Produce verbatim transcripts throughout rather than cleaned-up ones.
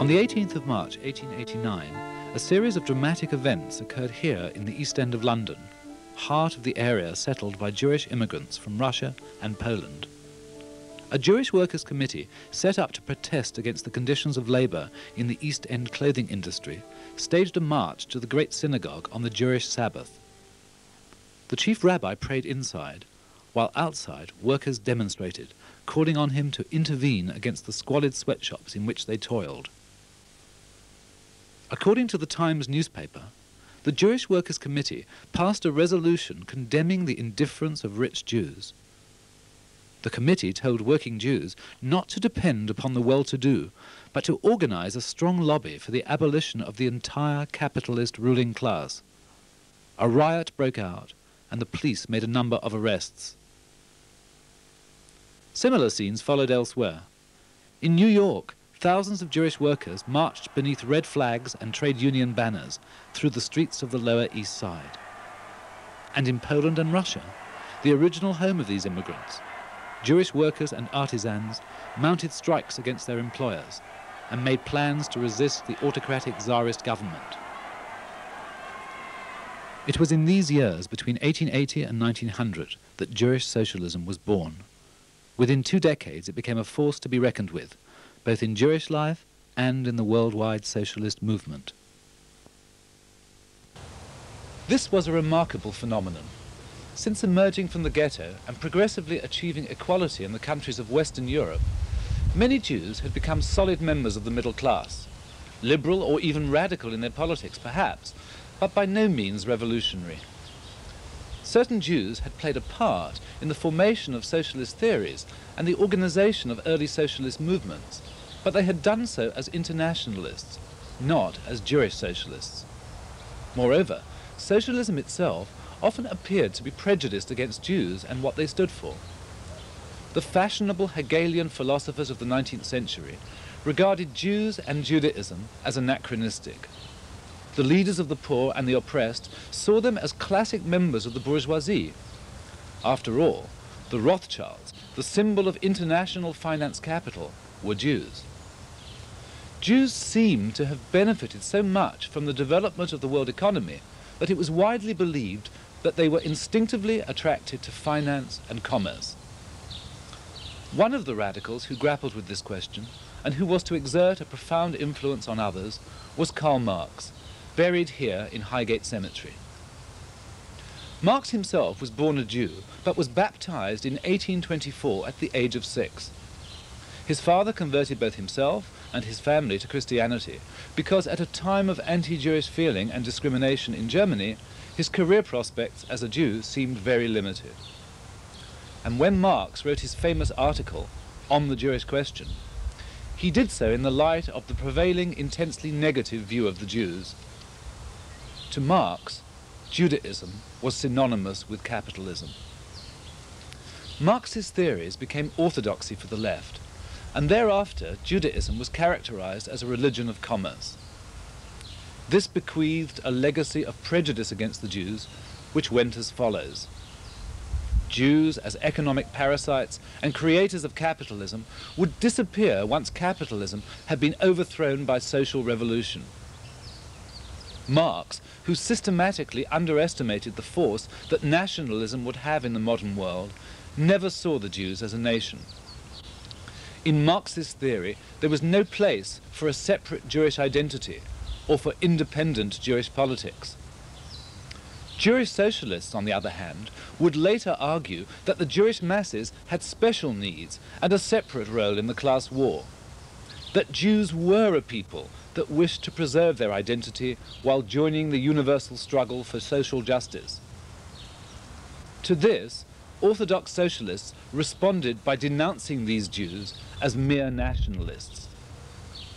On the eighteenth of March eighteen eighty-nine, a series of dramatic events occurred here in the East End of London, heart of the area settled by Jewish immigrants from Russia and Poland. A Jewish workers' committee set up to protest against the conditions of labour in the East End clothing industry staged a march to the Great Synagogue on the Jewish Sabbath. The chief rabbi prayed inside, while outside workers demonstrated, calling on him to intervene against the squalid sweatshops in which they toiled. According to the Times newspaper, the Jewish Workers' Committee passed a resolution condemning the indifference of rich Jews. The committee told working Jews not to depend upon the well-to-do, but to organize a strong lobby for the abolition of the entire capitalist ruling class. A riot broke out, and the police made a number of arrests. Similar scenes followed elsewhere. In New York, thousands of Jewish workers marched beneath red flags and trade union banners through the streets of the Lower East Side. And in Poland and Russia, the original home of these immigrants, Jewish workers and artisans mounted strikes against their employers and made plans to resist the autocratic Tsarist government. It was in these years, between eighteen eighty and nineteen hundred, that Jewish socialism was born. Within two decades, it became a force to be reckoned with, both in Jewish life and in the worldwide socialist movement. This was a remarkable phenomenon. Since emerging from the ghetto and progressively achieving equality in the countries of Western Europe, many Jews had become solid members of the middle class, liberal or even radical in their politics perhaps, but by no means revolutionary. Certain Jews had played a part in the formation of socialist theories and the organization of early socialist movements, but they had done so as internationalists, not as Jewish socialists. Moreover, socialism itself often appeared to be prejudiced against Jews and what they stood for. The fashionable Hegelian philosophers of the nineteenth century regarded Jews and Judaism as anachronistic. The leaders of the poor and the oppressed saw them as classic members of the bourgeoisie. After all, the Rothschilds, the symbol of international finance capital, were Jews. Jews seemed to have benefited so much from the development of the world economy that it was widely believed that they were instinctively attracted to finance and commerce. One of the radicals who grappled with this question, and who was to exert a profound influence on others, was Karl Marx, buried here in Highgate Cemetery. Marx himself was born a Jew, but was baptized in eighteen twenty-four at the age of six. His father converted both himself and his family to Christianity, because at a time of anti-Jewish feeling and discrimination in Germany, his career prospects as a Jew seemed very limited. And when Marx wrote his famous article on the Jewish question, he did so in the light of the prevailing intensely negative view of the Jews. To Marx, Judaism was synonymous with capitalism. Marx's theories became orthodoxy for the left, and thereafter Judaism was characterized as a religion of commerce. This bequeathed a legacy of prejudice against the Jews, which went as follows. Jews as economic parasites and creators of capitalism would disappear once capitalism had been overthrown by social revolution. Marx, who systematically underestimated the force that nationalism would have in the modern world, never saw the Jews as a nation. In Marxist theory, there was no place for a separate Jewish identity or for independent Jewish politics. Jewish socialists, on the other hand, would later argue that the Jewish masses had special needs and a separate role in the class war, that Jews were a people that wished to preserve their identity while joining the universal struggle for social justice. To this, Orthodox socialists responded by denouncing these Jews as mere nationalists.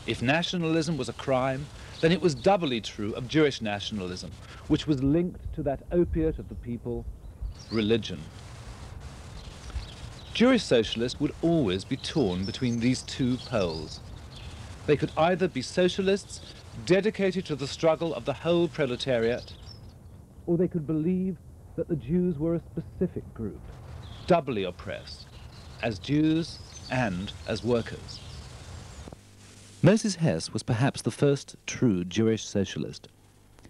If nationalism was a crime, then it was doubly true of Jewish nationalism, which was linked to that opiate of the people, religion. Jewish socialists would always be torn between these two poles. They could either be socialists dedicated to the struggle of the whole proletariat, or they could believe that the Jews were a specific group, doubly oppressed, as Jews and as workers. Moses Hess was perhaps the first true Jewish socialist.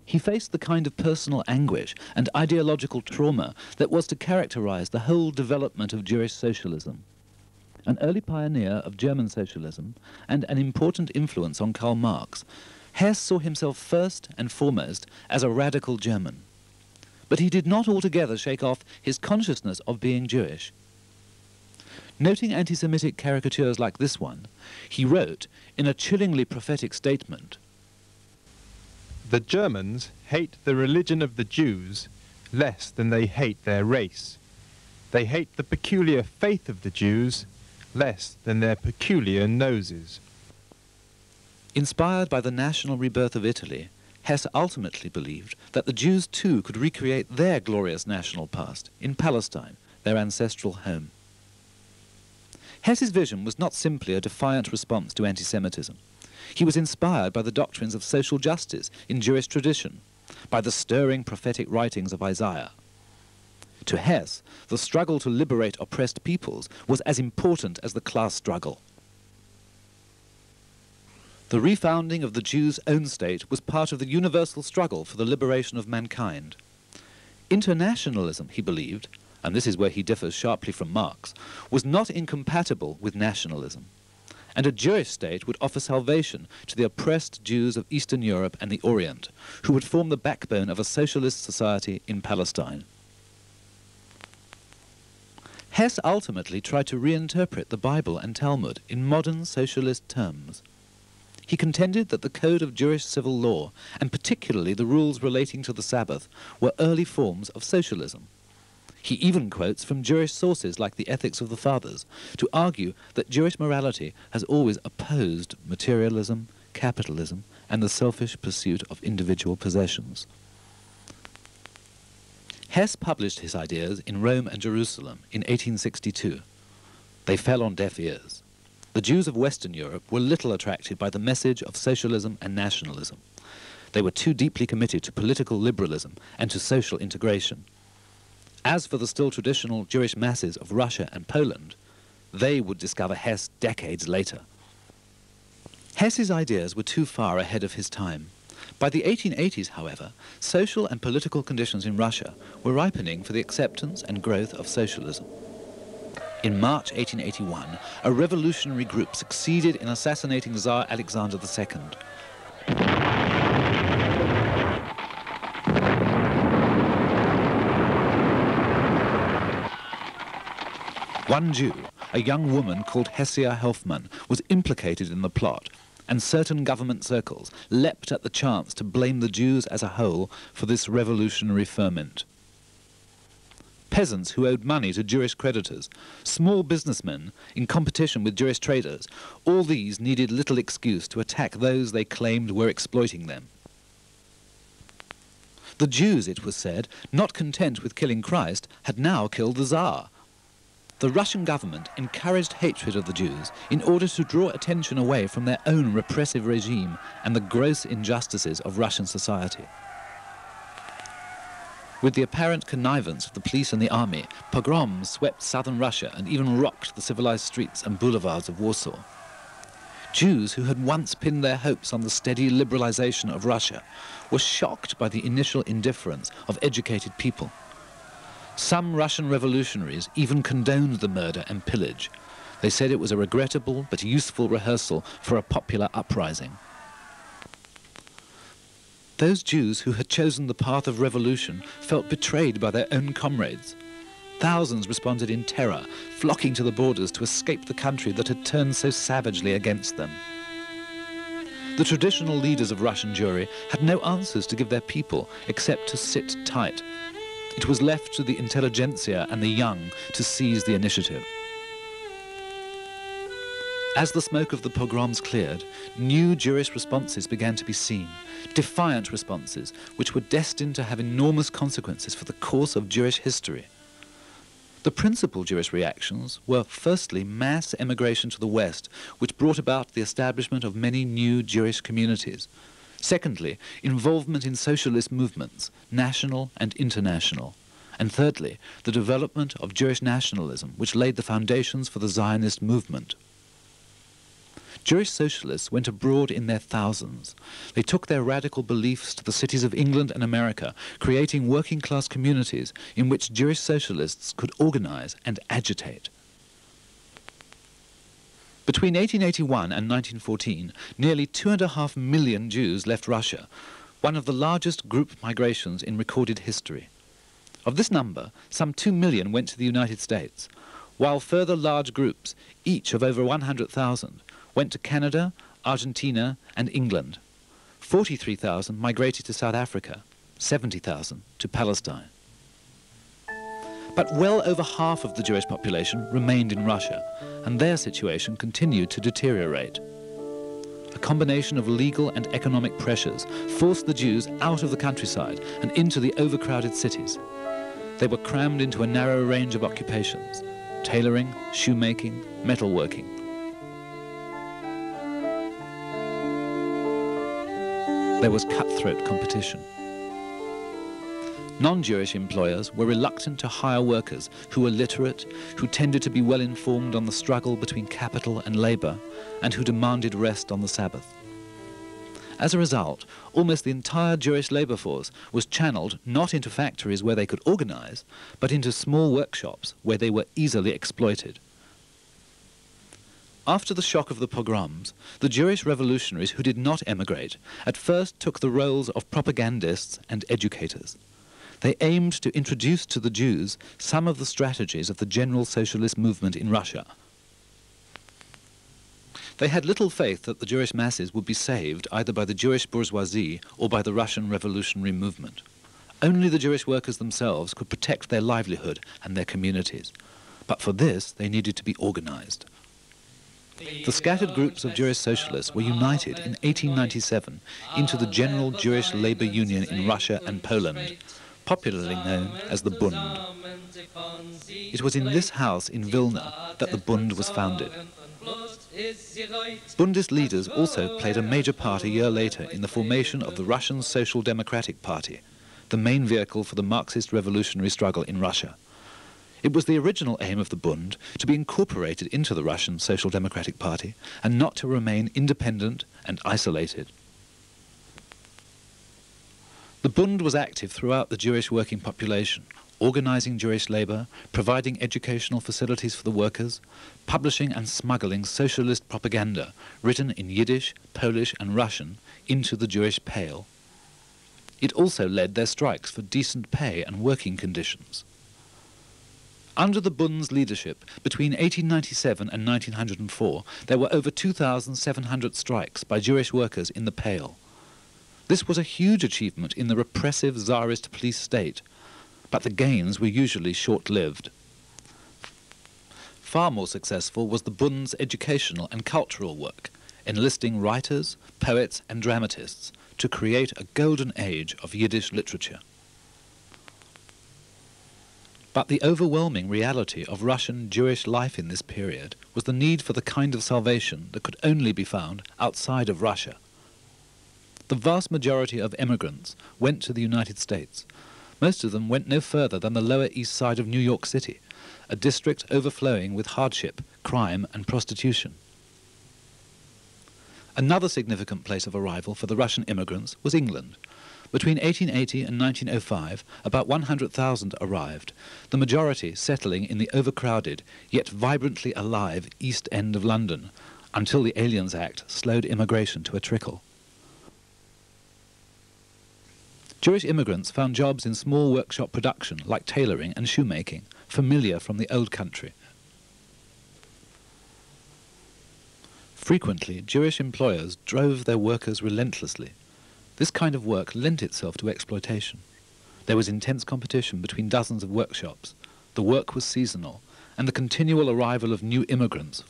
He faced the kind of personal anguish and ideological trauma that was to characterize the whole development of Jewish socialism. An early pioneer of German socialism and an important influence on Karl Marx, Hess saw himself first and foremost as a radical German. But he did not altogether shake off his consciousness of being Jewish. Noting anti-Semitic caricatures like this one, he wrote in a chillingly prophetic statement, "The Germans hate the religion of the Jews less than they hate their race. They hate the peculiar faith of the Jews less than their peculiar noses." Inspired by the national rebirth of Italy, Hess ultimately believed that the Jews too could recreate their glorious national past in Palestine, their ancestral home. Hess's vision was not simply a defiant response to anti-Semitism. He was inspired by the doctrines of social justice in Jewish tradition, by the stirring prophetic writings of Isaiah. To Hess, the struggle to liberate oppressed peoples was as important as the class struggle. The refounding of the Jews' own state was part of the universal struggle for the liberation of mankind. Internationalism, he believed, and this is where he differs sharply from Marx, was not incompatible with nationalism, and a Jewish state would offer salvation to the oppressed Jews of Eastern Europe and the Orient, who would form the backbone of a socialist society in Palestine. Hess ultimately tried to reinterpret the Bible and Talmud in modern socialist terms. He contended that the code of Jewish civil law, and particularly the rules relating to the Sabbath, were early forms of socialism. He even quotes from Jewish sources like the Ethics of the Fathers to argue that Jewish morality has always opposed materialism, capitalism, and the selfish pursuit of individual possessions. Hess published his ideas in Rome and Jerusalem in eighteen sixty-two. They fell on deaf ears. The Jews of Western Europe were little attracted by the message of socialism and nationalism. They were too deeply committed to political liberalism and to social integration. As for the still traditional Jewish masses of Russia and Poland, they would discover Hess decades later. Hess's ideas were too far ahead of his time. By the eighteen eighties, however, social and political conditions in Russia were ripening for the acceptance and growth of socialism. In March eighteen eighty-one, a revolutionary group succeeded in assassinating Tsar Alexander the Second. One Jew, a young woman called Hesia Helfmann, was implicated in the plot, and certain government circles leapt at the chance to blame the Jews as a whole for this revolutionary ferment. Peasants who owed money to Jewish creditors, small businessmen in competition with Jewish traders, all these needed little excuse to attack those they claimed were exploiting them. The Jews, it was said, not content with killing Christ, had now killed the Tsar. The Russian government encouraged hatred of the Jews in order to draw attention away from their own repressive regime and the gross injustices of Russian society. With the apparent connivance of the police and the army, pogroms swept southern Russia and even rocked the civilized streets and boulevards of Warsaw. Jews who had once pinned their hopes on the steady liberalization of Russia were shocked by the initial indifference of educated people. Some Russian revolutionaries even condoned the murder and pillage. They said it was a regrettable but useful rehearsal for a popular uprising. Those Jews who had chosen the path of revolution felt betrayed by their own comrades. Thousands responded in terror, flocking to the borders to escape the country that had turned so savagely against them. The traditional leaders of Russian Jewry had no answers to give their people except to sit tight. It was left to the intelligentsia and the young to seize the initiative. As the smoke of the pogroms cleared, new Jewish responses began to be seen, defiant responses which were destined to have enormous consequences for the course of Jewish history. The principal Jewish reactions were firstly mass emigration to the West, which brought about the establishment of many new Jewish communities. Secondly, involvement in socialist movements, national and international. And thirdly, the development of Jewish nationalism, which laid the foundations for the Zionist movement. Jewish socialists went abroad in their thousands. They took their radical beliefs to the cities of England and America, creating working-class communities in which Jewish socialists could organize and agitate. Between eighteen eighty-one and nineteen fourteen, nearly two and a half million Jews left Russia, one of the largest group migrations in recorded history. Of this number, some two million went to the United States, while further large groups, each of over one hundred thousand, went to Canada, Argentina, and England. forty-three thousand migrated to South Africa, seventy thousand to Palestine. But well over half of the Jewish population remained in Russia, and their situation continued to deteriorate. A combination of legal and economic pressures forced the Jews out of the countryside and into the overcrowded cities. They were crammed into a narrow range of occupations: tailoring, shoemaking, metalworking. There was cutthroat competition. Non-Jewish employers were reluctant to hire workers who were literate, who tended to be well informed on the struggle between capital and labor, and who demanded rest on the Sabbath. As a result, almost the entire Jewish labor force was channeled not into factories where they could organize, but into small workshops where they were easily exploited. After the shock of the pogroms, the Jewish revolutionaries who did not emigrate at first took the roles of propagandists and educators. They aimed to introduce to the Jews some of the strategies of the general socialist movement in Russia. They had little faith that the Jewish masses would be saved either by the Jewish bourgeoisie or by the Russian revolutionary movement. Only the Jewish workers themselves could protect their livelihood and their communities. But for this, they needed to be organized. The scattered groups of Jewish socialists were united in eighteen ninety-seven into the General Jewish Labour Union in Russia and Poland, popularly known as the Bund. It was in this house in Vilna that the Bund was founded. Bundist leaders also played a major part a year later in the formation of the Russian Social Democratic Party, the main vehicle for the Marxist revolutionary struggle in Russia. It was the original aim of the Bund to be incorporated into the Russian Social Democratic Party and not to remain independent and isolated. The Bund was active throughout the Jewish working population, organizing Jewish labor, providing educational facilities for the workers, publishing and smuggling socialist propaganda written in Yiddish, Polish and Russian into the Jewish Pale. It also led their strikes for decent pay and working conditions. Under the Bund's leadership, between eighteen ninety-seven and nineteen oh four, there were over two thousand seven hundred strikes by Jewish workers in the Pale. This was a huge achievement in the repressive Tsarist police state, but the gains were usually short-lived. Far more successful was the Bund's educational and cultural work, enlisting writers, poets and dramatists to create a golden age of Yiddish literature. But the overwhelming reality of Russian Jewish life in this period was the need for the kind of salvation that could only be found outside of Russia. The vast majority of emigrants went to the United States. Most of them went no further than the Lower East Side of New York City, a district overflowing with hardship, crime and prostitution. Another significant place of arrival for the Russian immigrants was England. Between eighteen eighty and nineteen oh five, about one hundred thousand arrived, the majority settling in the overcrowded, yet vibrantly alive East End of London, until the Aliens Act slowed immigration to a trickle. Jewish immigrants found jobs in small workshop production like tailoring and shoemaking, familiar from the old country. Frequently, Jewish employers drove their workers relentlessly. This kind of work lent itself to exploitation. There was intense competition between dozens of workshops. The work was seasonal, and the continual arrival of new immigrants